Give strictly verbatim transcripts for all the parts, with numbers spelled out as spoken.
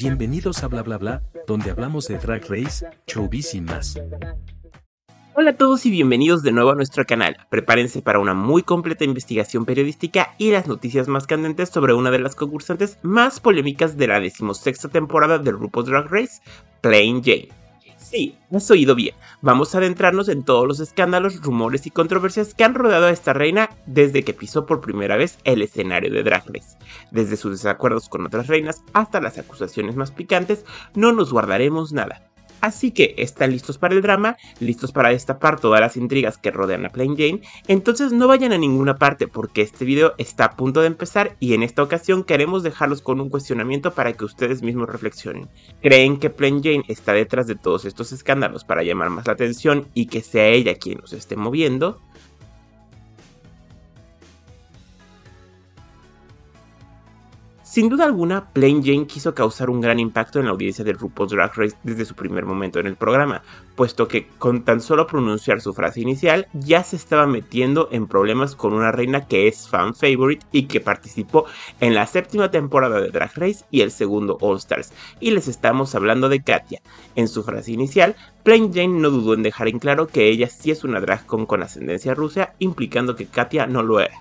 Bienvenidos a Bla Bla Bla, donde hablamos de Drag Race, showbiz y más. Hola a todos y bienvenidos de nuevo a nuestro canal. Prepárense para una muy completa investigación periodística y las noticias más candentes sobre una de las concursantes más polémicas de la decimosexta temporada de RuPaul's Drag Race, Plane Jane. Sí, has oído bien. Vamos a adentrarnos en todos los escándalos, rumores y controversias que han rodeado a esta reina desde que pisó por primera vez el escenario de Drag Race. Desde sus desacuerdos con otras reinas hasta las acusaciones más picantes, no nos guardaremos nada. Así que, ¿están listos para el drama? ¿Listos para destapar todas las intrigas que rodean a Plane Jane? Entonces no vayan a ninguna parte porque este video está a punto de empezar y en esta ocasión queremos dejarlos con un cuestionamiento para que ustedes mismos reflexionen. ¿Creen que Plane Jane está detrás de todos estos escándalos para llamar más la atención y que sea ella quien los esté moviendo? Sin duda alguna, Plane Jane quiso causar un gran impacto en la audiencia de RuPaul's Drag Race desde su primer momento en el programa, puesto que con tan solo pronunciar su frase inicial ya se estaba metiendo en problemas con una reina que es fan favorite y que participó en la séptima temporada de Drag Race y el segundo All Stars, y les estamos hablando de Katya. En su frase inicial, Plane Jane no dudó en dejar en claro que ella sí es una drag con, con ascendencia rusa, implicando que Katya no lo era.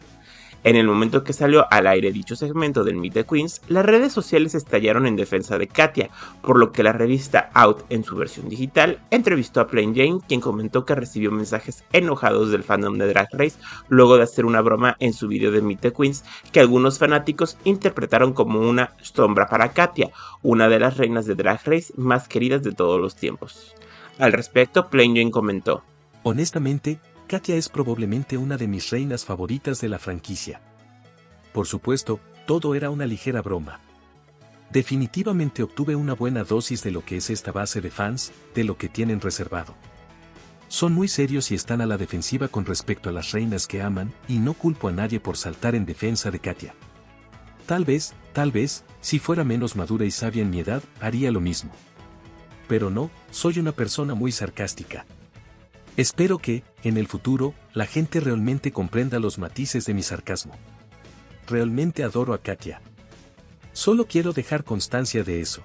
En el momento que salió al aire dicho segmento del Meet the Queens, las redes sociales estallaron en defensa de Katya, por lo que la revista Out en su versión digital entrevistó a Plane Jane, quien comentó que recibió mensajes enojados del fandom de Drag Race luego de hacer una broma en su video de Meet the Queens que algunos fanáticos interpretaron como una sombra para Katya, una de las reinas de Drag Race más queridas de todos los tiempos. Al respecto, Plane Jane comentó: "Honestamente, Katya es probablemente una de mis reinas favoritas de la franquicia. Por supuesto, todo era una ligera broma. Definitivamente obtuve una buena dosis de lo que es esta base de fans, de lo que tienen reservado. Son muy serios y están a la defensiva con respecto a las reinas que aman, y no culpo a nadie por saltar en defensa de Katya. Tal vez, tal vez, si fuera menos madura y sabia en mi edad, haría lo mismo. Pero no, soy una persona muy sarcástica. Espero que, en el futuro, la gente realmente comprenda los matices de mi sarcasmo. Realmente adoro a Katya. Solo quiero dejar constancia de eso."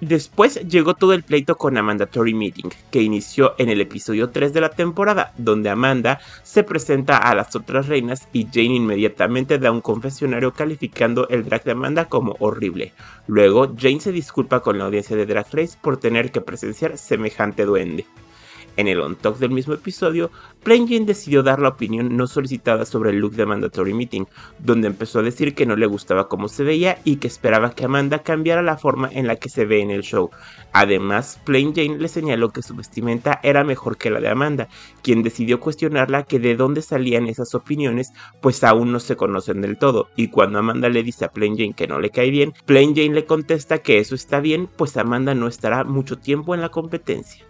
Después llegó todo el pleito con Amanda Tori Meating, que inició en el episodio tres de la temporada, donde Amanda se presenta a las otras reinas y Jane inmediatamente da un confesionario calificando el drag de Amanda como horrible. Luego, Jane se disculpa con la audiencia de Drag Race por tener que presenciar semejante duende. En el on-talk del mismo episodio, Plane Jane decidió dar la opinión no solicitada sobre el look de Amanda Tori Meating, donde empezó a decir que no le gustaba cómo se veía y que esperaba que Amanda cambiara la forma en la que se ve en el show. Además, Plane Jane le señaló que su vestimenta era mejor que la de Amanda, quien decidió cuestionarla que de dónde salían esas opiniones, pues aún no se conocen del todo, y cuando Amanda le dice a Plane Jane que no le cae bien, Plane Jane le contesta que eso está bien, pues Amanda no estará mucho tiempo en la competencia.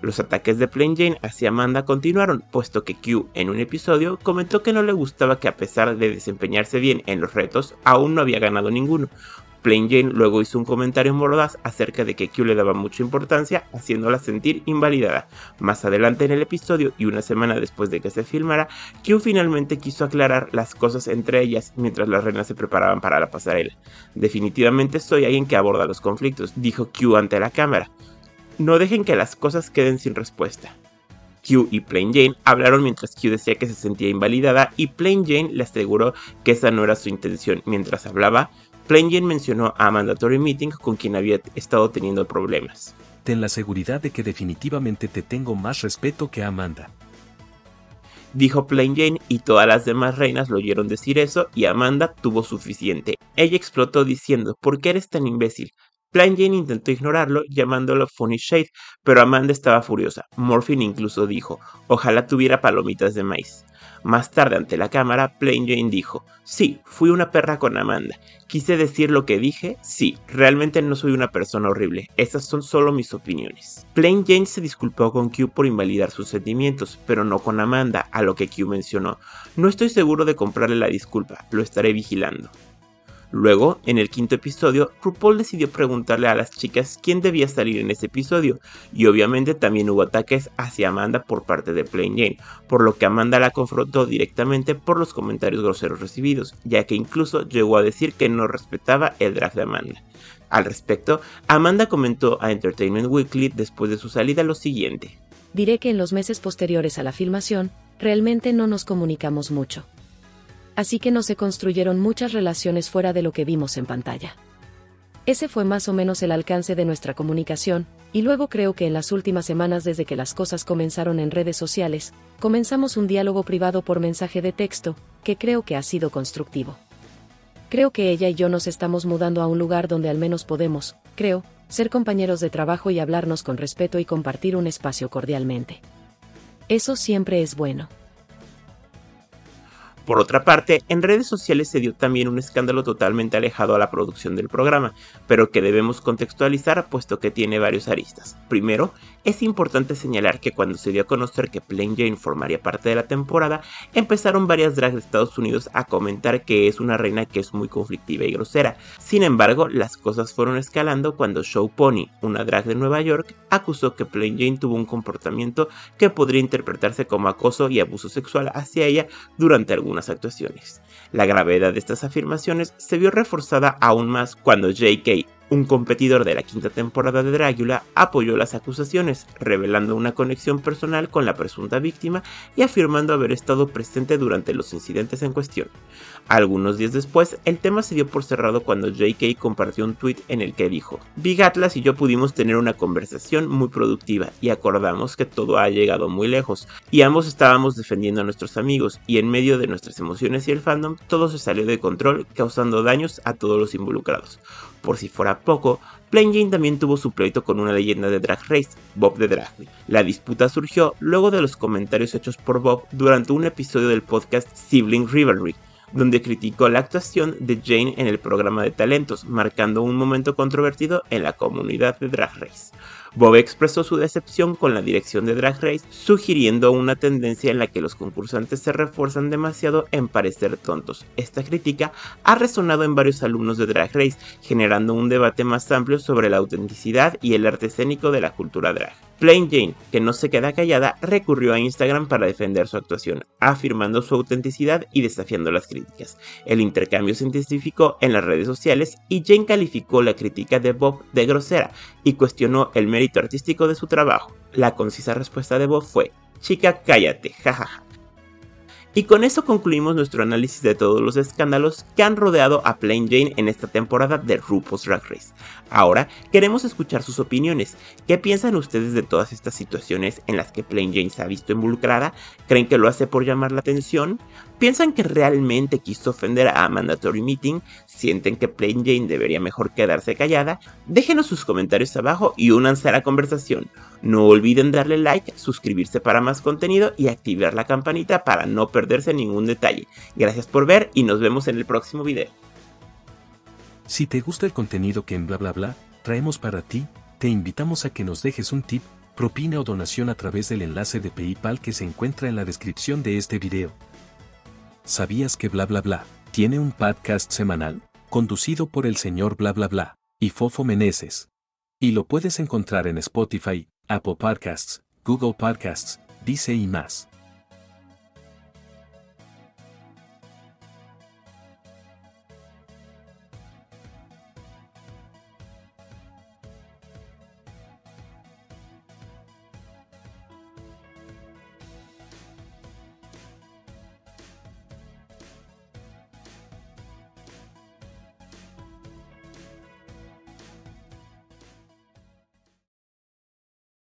Los ataques de Plane Jane hacia Amanda continuaron, puesto que Q en un episodio comentó que no le gustaba que a pesar de desempeñarse bien en los retos, aún no había ganado ninguno. Plane Jane luego hizo un comentario mordaz acerca de que Q le daba mucha importancia, haciéndola sentir invalidada. Más adelante en el episodio y una semana después de que se filmara, Q finalmente quiso aclarar las cosas entre ellas mientras las reinas se preparaban para la pasarela. "Definitivamente soy alguien que aborda los conflictos", dijo Q ante la cámara. "No dejen que las cosas queden sin respuesta." Q y Plane Jane hablaron mientras Q decía que se sentía invalidada y Plane Jane le aseguró que esa no era su intención. Mientras hablaba, Plane Jane mencionó a Amanda Tori Meating, con quien había estado teniendo problemas. "Ten la seguridad de que definitivamente te tengo más respeto que a Amanda", dijo Plane Jane, y todas las demás reinas lo oyeron decir eso y Amanda tuvo suficiente. Ella explotó diciendo: "¿Por qué eres tan imbécil?". Plane Jane intentó ignorarlo llamándolo Funny Shade, pero Amanda estaba furiosa. Morphine incluso dijo: "Ojalá tuviera palomitas de maíz". Más tarde ante la cámara, Plane Jane dijo: "Sí, fui una perra con Amanda. Quise decir lo que dije, sí, realmente no soy una persona horrible, esas son solo mis opiniones". Plane Jane se disculpó con Q por invalidar sus sentimientos, pero no con Amanda, a lo que Q mencionó: "No estoy seguro de comprarle la disculpa, lo estaré vigilando". Luego, en el quinto episodio, RuPaul decidió preguntarle a las chicas quién debía salir en ese episodio, y obviamente también hubo ataques hacia Amanda por parte de Plane Jane, por lo que Amanda la confrontó directamente por los comentarios groseros recibidos, ya que incluso llegó a decir que no respetaba el drag de Amanda. Al respecto, Amanda comentó a Entertainment Weekly después de su salida lo siguiente. Diré que en los meses posteriores a la filmación, realmente no nos comunicamos mucho. Así que no se construyeron muchas relaciones fuera de lo que vimos en pantalla. Ese fue más o menos el alcance de nuestra comunicación, y luego creo que en las últimas semanas desde que las cosas comenzaron en redes sociales, comenzamos un diálogo privado por mensaje de texto, que creo que ha sido constructivo. Creo que ella y yo nos estamos mudando a un lugar donde al menos podemos, creo, ser compañeros de trabajo y hablarnos con respeto y compartir un espacio cordialmente. Eso siempre es bueno. Por otra parte, en redes sociales se dio también un escándalo totalmente alejado a la producción del programa, pero que debemos contextualizar puesto que tiene varios aristas. Primero, es importante señalar que cuando se dio a conocer que Plane Jane formaría parte de la temporada, empezaron varias drags de Estados Unidos a comentar que es una reina que es muy conflictiva y grosera. Sin embargo, las cosas fueron escalando cuando Show Pony, una drag de Nueva York, acusó que Plane Jane tuvo un comportamiento que podría interpretarse como acoso y abuso sexual hacia ella durante alguna actuaciones. La gravedad de estas afirmaciones se vio reforzada aún más cuando J K, un competidor de la quinta temporada de Dragula, apoyó las acusaciones, revelando una conexión personal con la presunta víctima y afirmando haber estado presente durante los incidentes en cuestión. Algunos días después, el tema se dio por cerrado cuando J K compartió un tweet en el que dijo: Big Atlas y yo pudimos tener una conversación muy productiva y acordamos que todo ha llegado muy lejos y ambos estábamos defendiendo a nuestros amigos y en medio de nuestras emociones y el fandom todo se salió de control causando daños a todos los involucrados. Por si fuera poco, Plane Jane también tuvo su pleito con una leyenda de Drag Race, Bob The Drag Queen. La disputa surgió luego de los comentarios hechos por Bob durante un episodio del podcast Sibling Rivalry, donde criticó la actuación de Jane en el programa de talentos, marcando un momento controvertido en la comunidad de Drag Race. Bob expresó su decepción con la dirección de Drag Race, sugiriendo una tendencia en la que los concursantes se refuerzan demasiado en parecer tontos. Esta crítica ha resonado en varios alumnos de Drag Race, generando un debate más amplio sobre la autenticidad y el arte escénico de la cultura drag. Plane Jane, que no se queda callada, recurrió a Instagram para defender su actuación, afirmando su autenticidad y desafiando las críticas. El intercambio se intensificó en las redes sociales y Jane calificó la crítica de Bob de grosera y cuestionó el mérito artístico de su trabajo. La concisa respuesta de Bob fue: chica, cállate, jajaja. Y con eso concluimos nuestro análisis de todos los escándalos que han rodeado a Plane Jane en esta temporada de RuPaul's Drag Race. Ahora queremos escuchar sus opiniones. ¿Qué piensan ustedes de todas estas situaciones en las que Plane Jane se ha visto involucrada? ¿Creen que lo hace por llamar la atención? ¿Piensan que realmente quiso ofender a Amanda Tori Meating? ¿Sienten que Plane Jane debería mejor quedarse callada? Déjenos sus comentarios abajo y únanse a la conversación. No olviden darle like, suscribirse para más contenido y activar la campanita para no perderse ningún detalle. Gracias por ver y nos vemos en el próximo video. Si te gusta el contenido que en Bla Bla Bla traemos para ti, te invitamos a que nos dejes un tip, propina o donación a través del enlace de PayPal que se encuentra en la descripción de este video. ¿Sabías que Bla Bla Bla tiene un podcast semanal, conducido por el señor Bla Bla Bla y Fofo Meneses? Y lo puedes encontrar en Spotify, Apple Podcasts, Google Podcasts, Deezer y más.